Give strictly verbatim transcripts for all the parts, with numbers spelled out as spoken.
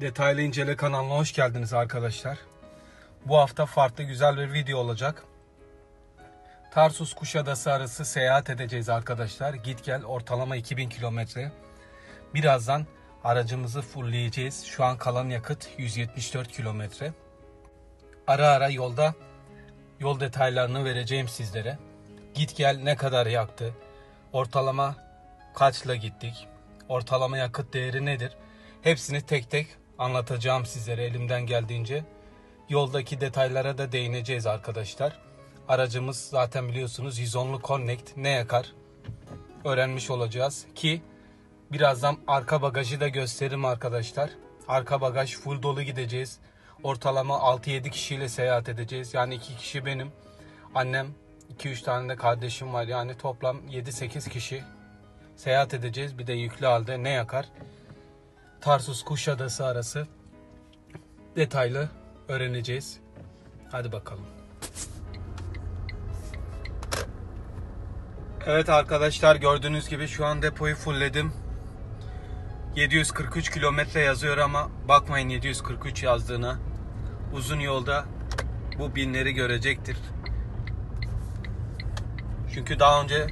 Detaylı İncele kanalına hoş geldiniz arkadaşlar. Bu hafta farklı güzel bir video olacak. Tarsus Kuşadası arası seyahat edeceğiz arkadaşlar. Git gel ortalama iki bin kilometre. Birazdan aracımızı fullleyeceğiz. Şu an kalan yakıt yüz yetmiş dört kilometre. Ara ara yolda yol detaylarını vereceğim sizlere. Git gel ne kadar yaktı? Ortalama kaçla gittik? Ortalama yakıt değeri nedir? Hepsini tek tek anlatacağım sizlere elimden geldiğince. Yoldaki detaylara da değineceğiz arkadaşlar. Aracımız zaten biliyorsunuz yüz onlu Connect ne yakar öğrenmiş olacağız ki birazdan arka bagajı da gösteririm arkadaşlar. Arka bagaj full dolu gideceğiz. Ortalama altı yedi kişiyle seyahat edeceğiz. Yani iki kişi benim, annem, iki üç tane de kardeşim var. Yani toplam yedi sekiz kişi seyahat edeceğiz. Bir de yüklü halde ne yakar? Tarsus Kuşadası arası detaylı öğreneceğiz. Hadi bakalım. Evet arkadaşlar, gördüğünüz gibi şu an depoyu fullledim. yedi yüz kırk üç kilometre yazıyor ama bakmayın yedi yüz kırk üç yazdığına. Uzun yolda bu binleri görecektir. Çünkü daha önce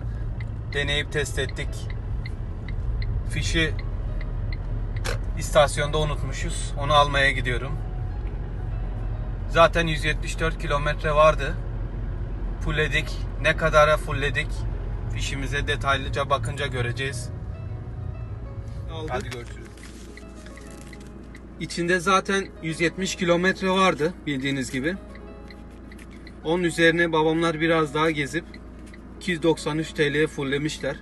deneyip test ettik. Fişi istasyonda unutmuşuz. Onu almaya gidiyorum. Zaten yüz yetmiş dört kilometre vardı. Fulledik. Ne kadara fulledik? Fişimize detaylıca bakınca göreceğiz. Aldık. Hadi görüşürüz. İçinde zaten yüz yetmiş kilometre vardı bildiğiniz gibi. Onun üzerine babamlar biraz daha gezip iki yüz doksan üç TL'ye fullemişler.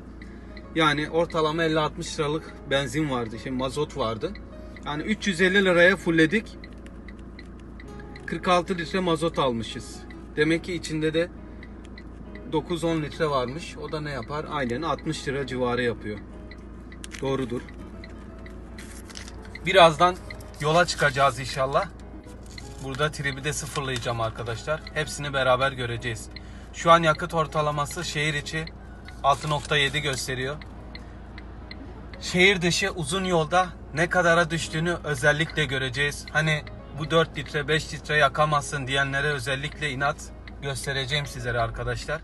Yani ortalama elli altmış liralık benzin vardı. Şimdi mazot vardı. Yani üç yüz elli liraya fulledik. kırk altı litre mazot almışız. Demek ki içinde de dokuz on litre varmış. O da ne yapar? Aynen altmış lira civarı yapıyor. Doğrudur. Birazdan yola çıkacağız inşallah. Burada tribi de sıfırlayacağım arkadaşlar. Hepsini beraber göreceğiz. Şu an yakıt ortalaması şehir içi altı nokta yedi gösteriyor. Şehir dışı uzun yolda ne kadara düştüğünü özellikle göreceğiz. Hani bu dört litre beş litre yakamazsın diyenlere özellikle inat göstereceğim sizlere arkadaşlar.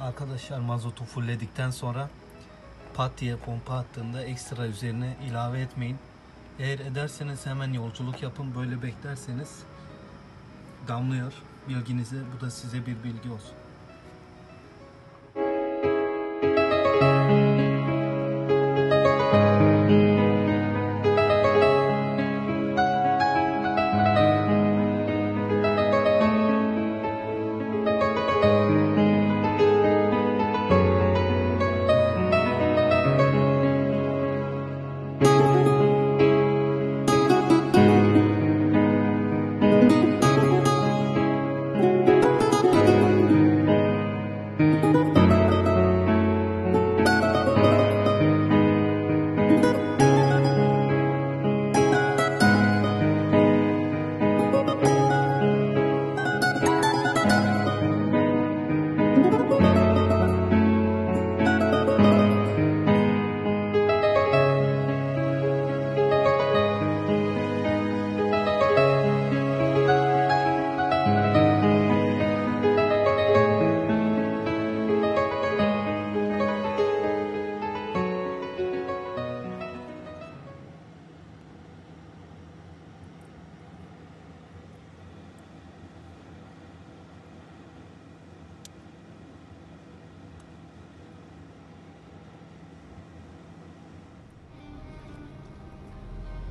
Arkadaşlar mazotu fulledikten sonra pat diye pompa attığında ekstra üzerine ilave etmeyin. Eğer ederseniz hemen yolculuk yapın, böyle beklerseniz damlıyor. Bilginize, bu da size bir bilgi olsun.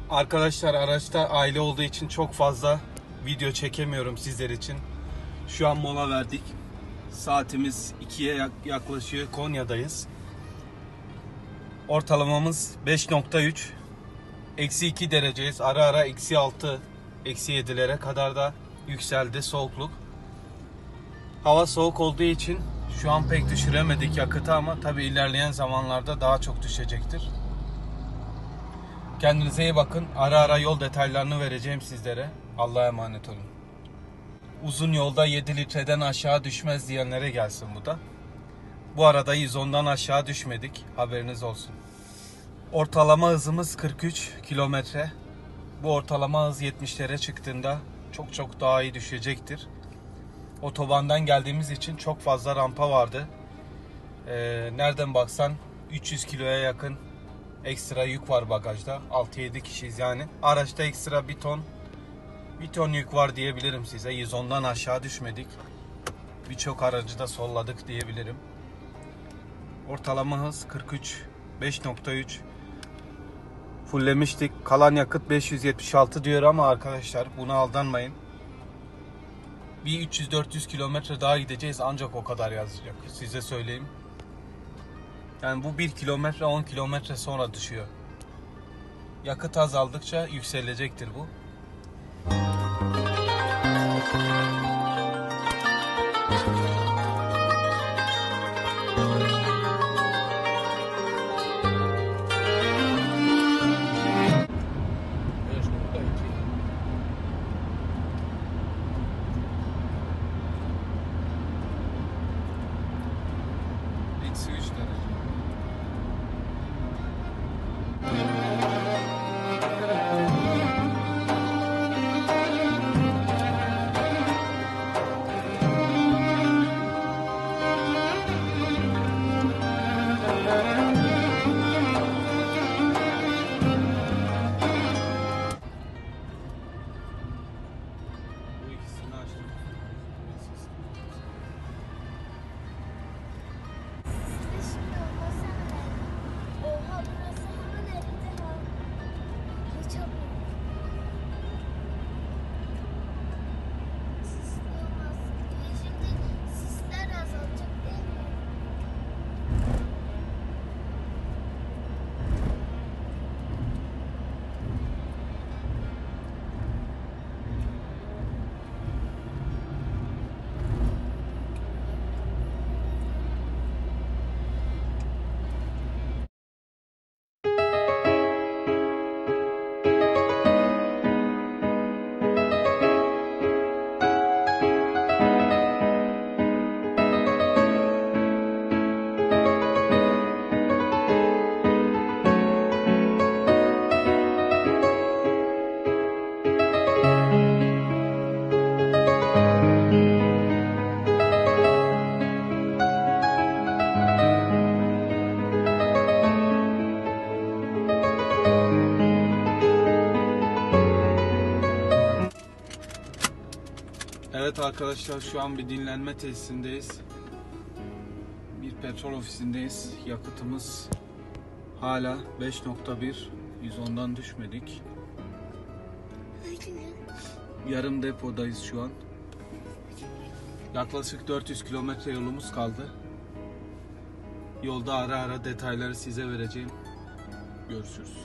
Arkadaşlar araçta aile olduğu için çok fazla video çekemiyorum sizler için. Şu an mola verdik. Saatimiz ikiye yaklaşıyor. Konya'dayız. Ortalamamız beş nokta üç. eksi iki dereceyiz. Ara ara eksi altı, eksi yedilere kadar da yükseldi soğukluk. Hava soğuk olduğu için şu an pek düşüremedik yakıtı ama tabii ilerleyen zamanlarda daha çok düşecektir. Kendinize iyi bakın. Ara ara yol detaylarını vereceğim sizlere. Allah'a emanet olun. Uzun yolda yedi litreden aşağı düşmez diyenlere gelsin bu da. Bu arada yüz ondan aşağı düşmedik. Haberiniz olsun. Ortalama hızımız kırk üç kilometre. Bu ortalama hız yetmişlere çıktığında çok çok daha iyi düşecektir. Otobandan geldiğimiz için çok fazla rampa vardı. Ee, nereden baksan üç yüz kiloya yakın ekstra yük var bagajda. altı yedi kişiyiz yani. Araçta ekstra bir ton, bir ton yük var diyebilirim size. yüz ondan aşağı düşmedik. Birçok aracı da solladık diyebilirim. Ortalama hız kırk üç, beş nokta üç. Fullemiştik. Kalan yakıt beş yüz yetmiş altı diyor ama arkadaşlar buna aldanmayın. Bir üç yüz dört yüz kilometre daha gideceğiz ancak o kadar yazacak. Size söyleyeyim. Yani bu bir kilometre on kilometre sonra düşüyor. Yakıt azaldıkça yükselecektir bu. Evet arkadaşlar, şu an bir dinlenme tesisindeyiz. Bir petrol ofisindeyiz. Yakıtımız hala beş nokta bir. yüz ondan düşmedik. Yarım depodayız şu an. Yaklaşık dört yüz kilometre yolumuz kaldı. Yolda ara ara detayları size vereceğim. Görüşürüz.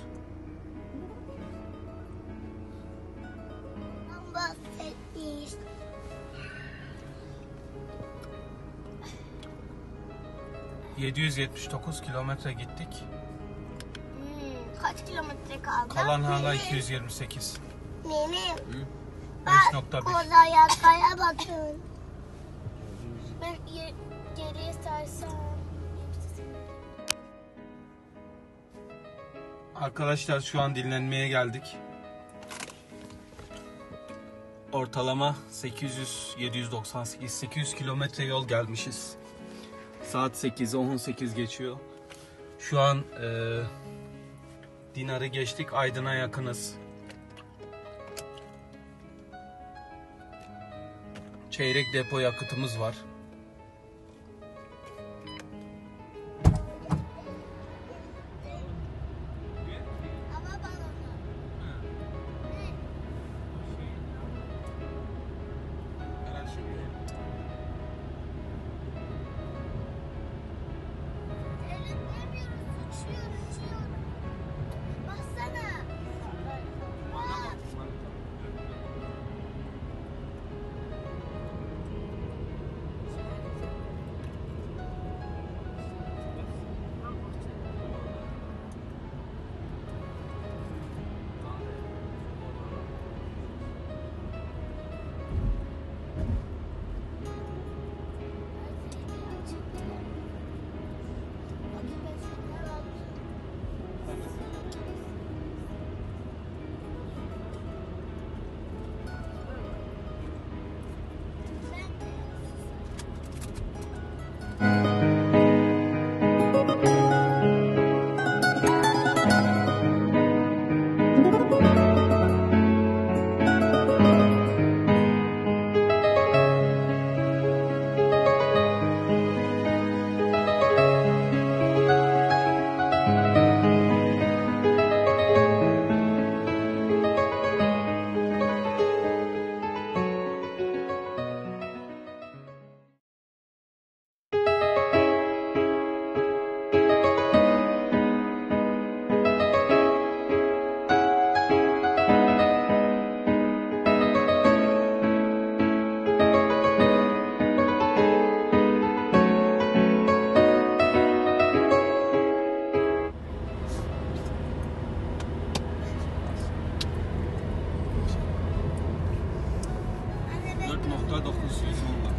yedi yüz yetmiş dokuz kilometre gittik. Hmm, kaç kilometre kaldı? Kalan hala iki yüz yirmi sekiz. Benim. beş nokta bir. Kozaya kaya bakın. Ben geriye sarsam. Arkadaşlar şu an dinlenmeye geldik. Ortalama sekiz yüz, yedi yüz doksan sekiz, sekiz yüz kilometre yol gelmişiz. Saat sekizi on sekiz geçiyor. Şu an e, Dinar'ı geçtik. Aydın'a yakınız. Çeyrek depo yakıtımız var. dokuz yüz on var.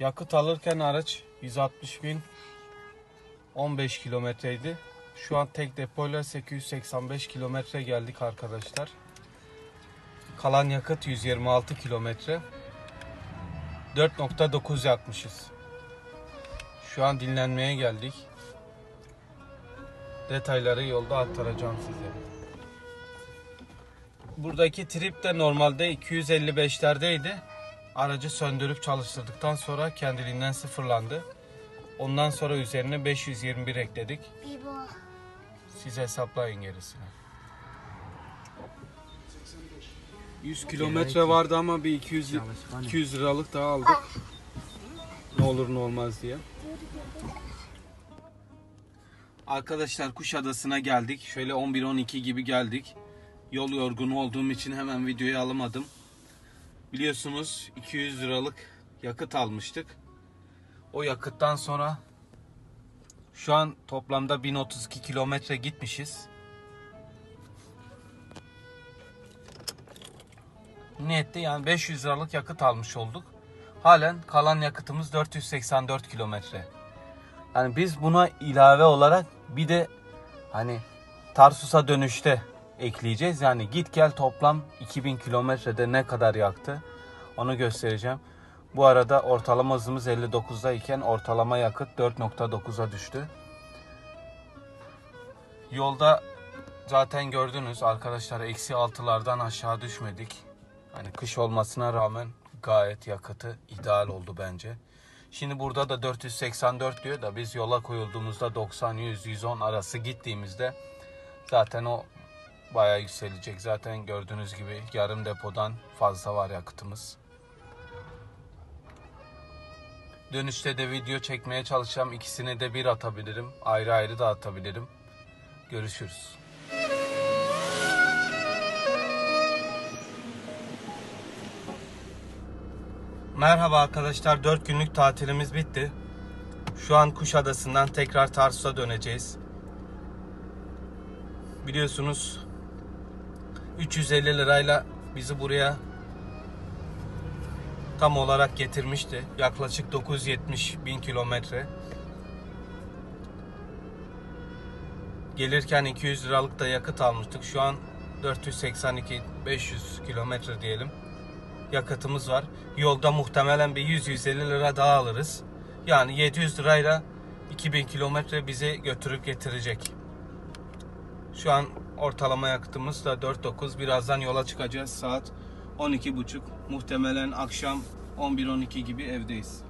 Yakıt alırken araç yüz altmış bin on beş kilometreydi. Şu an tek depoyla sekiz yüz seksen beş kilometre geldik arkadaşlar. Kalan yakıt yüz yirmi altı kilometre. dört nokta dokuz yakmışız. Şu an dinlenmeye geldik. Detayları yolda aktaracağım size. Buradaki trip de normalde iki yüz elli beşlerdeydi. Aracı söndürüp çalıştırdıktan sonra kendiliğinden sıfırlandı. Ondan sonra üzerine beş yüz yirmi bir ekledik. Siz hesaplayın gerisini. yüz kilometre vardı ama bir iki yüz, iki yüz liralık daha aldık. Ne olur ne olmaz diye. Arkadaşlar Kuşadası'na geldik. Şöyle on bir on iki gibi geldik. Yol yorgunu olduğum için hemen videoyu alamadım. Biliyorsunuz iki yüz liralık yakıt almıştık. O yakıttan sonra şu an toplamda bin otuz iki kilometre gitmişiz. Ne etti? Yani beş yüz liralık yakıt almış olduk. Halen kalan yakıtımız dört yüz seksen dört kilometre. Yani biz buna ilave olarak bir de hani Tarsus'a dönüşte ekleyeceğiz. Yani git gel toplam iki bin kilometrede ne kadar yaktı onu göstereceğim. Bu arada ortalama hızımız elli dokuzda iken ortalama yakıt dört nokta dokuza düştü. Yolda zaten gördünüz arkadaşlar, eksi altılardan aşağı düşmedik. Hani kış olmasına rağmen gayet yakıtı ideal oldu bence. Şimdi burada da dört yüz seksen dört diyor da biz yola koyulduğumuzda doksan yüz yüz on arası gittiğimizde zaten o bayağı yükselecek. Zaten gördüğünüz gibi yarım depodan fazla var yakıtımız. Dönüşte de video çekmeye çalışacağım. İkisini de bir atabilirim. Ayrı ayrı da atabilirim. Görüşürüz. Merhaba arkadaşlar. dört günlük tatilimiz bitti. Şu an Kuşadası'ndan tekrar Tarsus'a döneceğiz. Biliyorsunuz üç yüz elli lirayla bizi buraya tam olarak getirmişti. Yaklaşık dokuz yüz yetmiş bin kilometre. Gelirken iki yüz liralık da yakıt almıştık. Şu an dört yüz seksen iki beş yüz kilometre diyelim. Yakıtımız var. Yolda muhtemelen bir yüz yüz elli lira daha alırız. Yani yedi yüz lirayla iki bin kilometre bizi götürüp getirecek. Şu an ortalama yakıtımız da dört nokta dokuz. Birazdan yola çıkacağız. Saat on iki buçuk. Muhtemelen akşam on bir on iki gibi evdeyiz.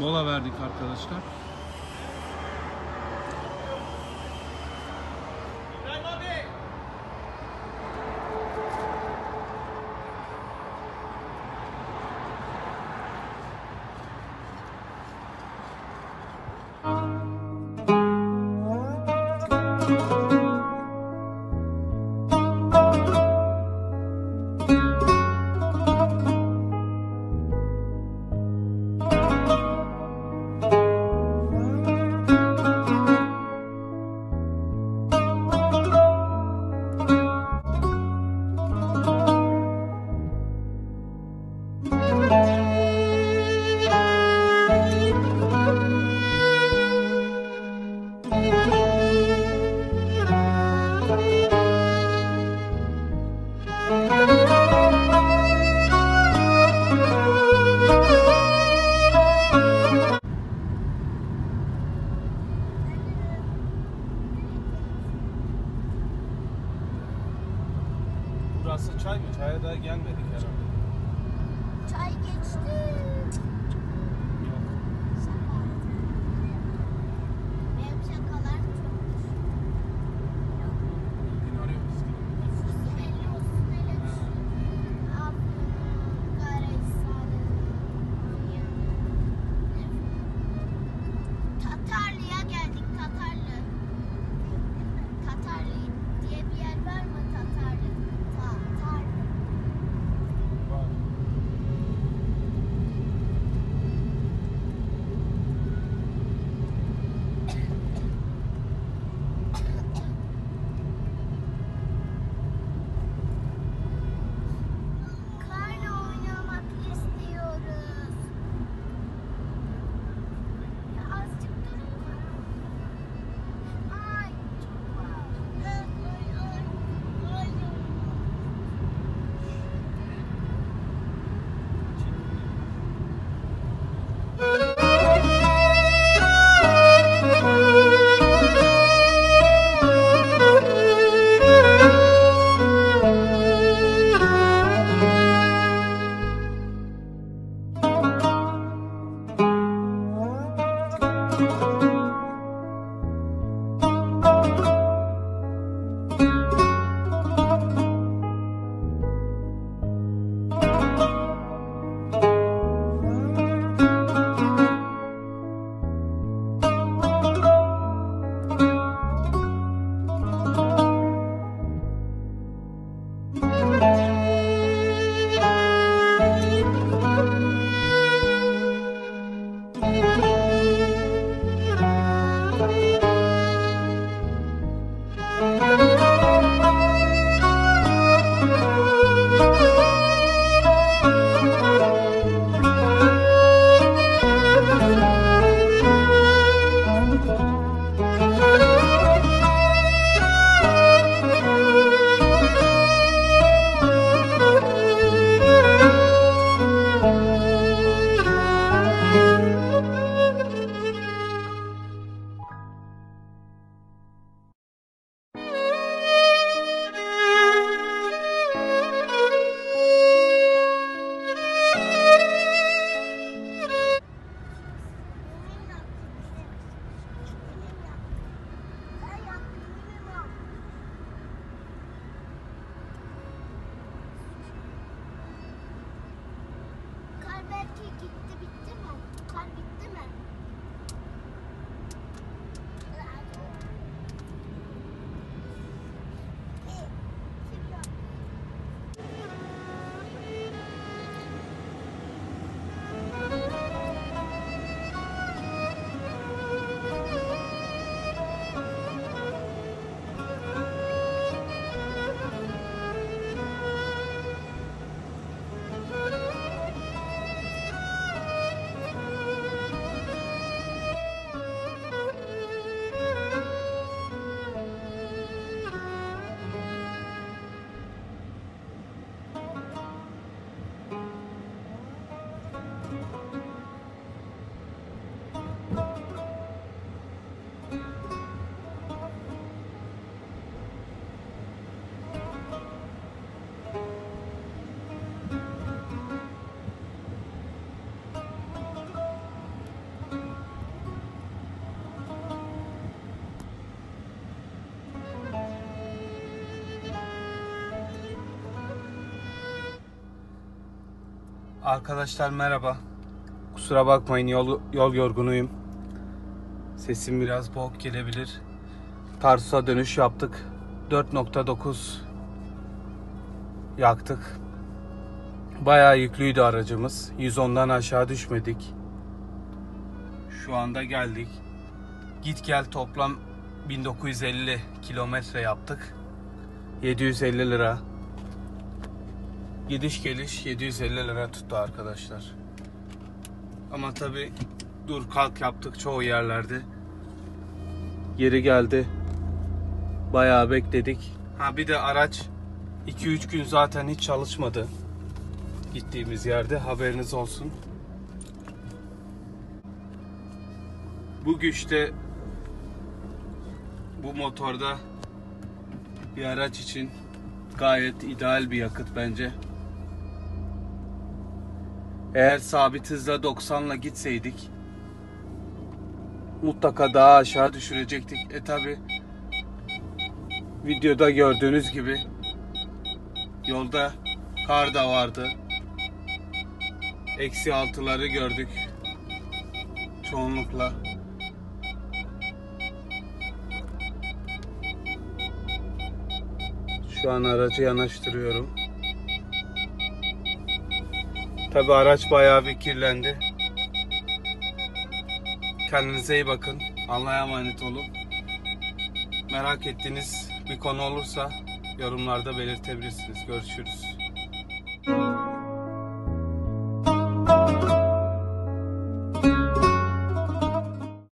mola verdik arkadaşlar. Burası çay mı? Çaya daha gelmedik herhalde. Çay geçti. Yok. Benim şakalar çok düşük. Beni arıyor musun? Tatarlı'ya geldik. Tatarlı. Tatarlı diye bir yer var mı? Tatarlı. Belki gitti, bitti mi? Kar bitti mi? Thank you. Arkadaşlar merhaba. Kusura bakmayın, yol, yol yorgunuyum. Sesim biraz boğuk gelebilir. Tarsus'a dönüş yaptık. dört nokta dokuz yaktık. Bayağı yüklüydü aracımız. yüz ondan aşağı düşmedik. Şu anda geldik. Git gel toplam bin dokuz yüz elli kilometre yaptık. yedi yüz elli lira. Gidiş geliş yedi yüz elli lira tuttu arkadaşlar. Ama tabi dur kalk yaptık çoğu yerlerde. Yeri geldi. Bayağı bekledik. Ha bir de araç iki üç gün zaten hiç çalışmadı. Gittiğimiz yerde, haberiniz olsun. Bu güçte, bu motorda bir araç için gayet ideal bir yakıt bence. Eğer sabit hızla doksanla gitseydik mutlaka daha aşağı düşürecektik. E tabi videoda gördüğünüz gibi yolda kar da vardı. Eksi altıları gördük çoğunlukla. Şu an aracı yanaştırıyorum. Tabi araç bayağı bir kirlendi. Kendinize iyi bakın. Allah'a emanet olun. Merak ettiğiniz bir konu olursa yorumlarda belirtebilirsiniz. Görüşürüz.